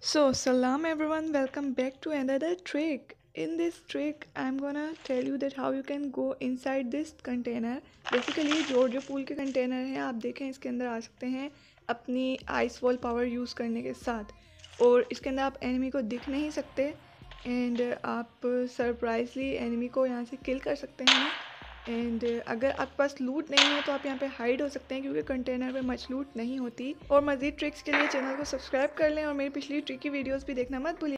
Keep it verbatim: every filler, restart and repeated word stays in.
So, salam everyone, welcome back to another trick. In this trick, I'm gonna tell you that how you can go inside this container. Basically, ये Georgia pool के container हैं, आप देखें इसके अंदर आ सकते हैं अपनी आइस वॉल पावर यूज़ करने के साथ, और इसके अंदर आप एनिमी को दिख नहीं सकते एंड आप सरप्राइजली एनिमी को यहाँ से किल कर सकते हैं। एंड अगर आपके पास लूट नहीं है तो आप यहाँ पे हाइड हो सकते हैं क्योंकि कंटेनर में मच लूट नहीं होती। और मज़ीद ट्रिक्स के लिए चैनल को सब्सक्राइब कर लें और मेरी पिछली ट्रिकी वीडियोस भी देखना मत भूलिए।